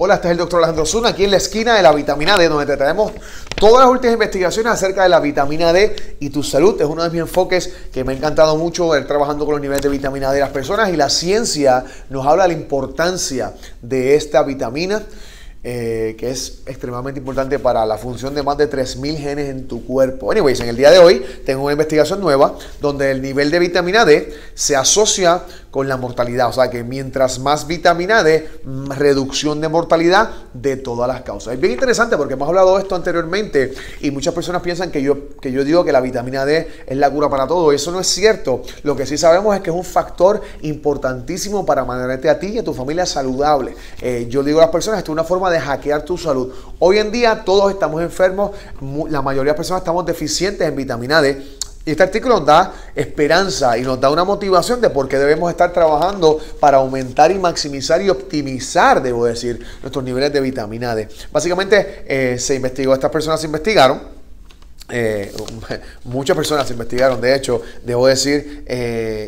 Hola, este es el Dr. Alejandro Osuna aquí en La Esquina de la Vitamina D, donde te traemos todas las últimas investigaciones acerca de la vitamina D y tu salud. Es uno de mis enfoques que me ha encantado mucho, el trabajando con los niveles de vitamina D de las personas, y la ciencia nos habla de la importancia de esta vitamina, que es extremadamente importante para la función de más de 3000 genes en tu cuerpo. Anyways, en el día de hoy tengo una investigación nueva donde el nivel de vitamina D se asocia con la mortalidad, o sea que mientras más vitamina D, reducción de mortalidad de todas las causas. Es bien interesante porque hemos hablado de esto anteriormente y muchas personas piensan que yo digo que la vitamina D es la cura para todo. Eso no es cierto. Lo que sí sabemos es que es un factor importantísimo para mantenerte a ti y a tu familia saludable. Yo digo a las personas, esto es una forma de hackear tu salud. Hoy en día todos estamos enfermos, la mayoría de las personas estamos deficientes en vitamina D. Y este artículo nos da esperanza y nos da una motivación de por qué debemos estar trabajando para aumentar y maximizar y optimizar, debo decir, nuestros niveles de vitamina D. Básicamente se investigó, estas personas se investigaron. Muchas personas se investigaron, de hecho, debo decir,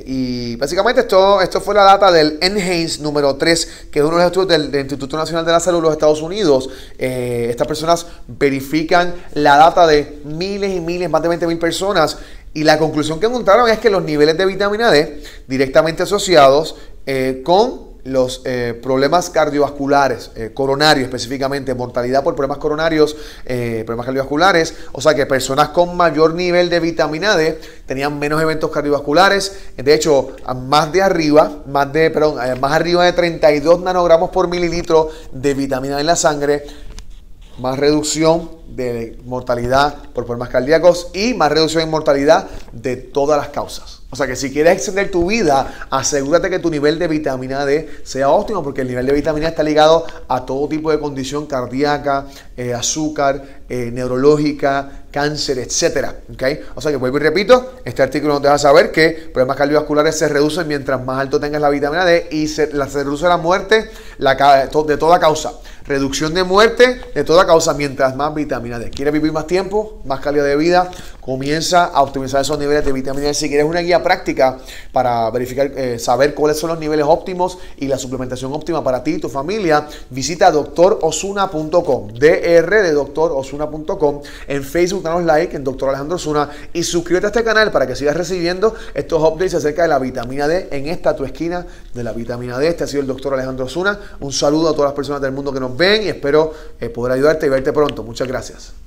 y básicamente esto fue la data del NHANES número 3, que es uno de los estudios del Instituto Nacional de la Salud de los Estados Unidos. Estas personas verifican la data de miles y miles, más de 20,000 personas, y la conclusión que encontraron es que los niveles de vitamina D directamente asociados con los problemas cardiovasculares, coronarios específicamente, mortalidad por problemas coronarios, problemas cardiovasculares, o sea que personas con mayor nivel de vitamina D tenían menos eventos cardiovasculares, de hecho más arriba de 32 nanogramos por mililitro de vitamina D en la sangre, más reducción de mortalidad por problemas cardíacos y más reducción en mortalidad de todas las causas. O sea que si quieres extender tu vida, asegúrate que tu nivel de vitamina D sea óptimo, porque el nivel de vitamina D está ligado a todo tipo de condición cardíaca, azúcar, neurológica, cáncer, etcétera, ¿okay? O sea que vuelvo y repito, este artículo nos deja saber que problemas cardiovasculares se reducen mientras más alto tengas la vitamina D y se reduce la muerte de toda causa. Reducción de muerte de toda causa mientras más vitamina D. ¿Quieres vivir más tiempo, más calidad de vida? Comienza a optimizar esos niveles de vitamina D. Si quieres una guía práctica para verificar, saber cuáles son los niveles óptimos y la suplementación óptima para ti y tu familia, visita drosuna.com, drosuna.com. En Facebook, danos like en Dr. Alejandro Osuna y suscríbete a este canal para que sigas recibiendo estos updates acerca de la vitamina D en esta tu esquina de la vitamina D. Este ha sido el Dr. Alejandro Osuna. Un saludo a todas las personas del mundo que nos ven y espero poder ayudarte y verte pronto. Muchas gracias.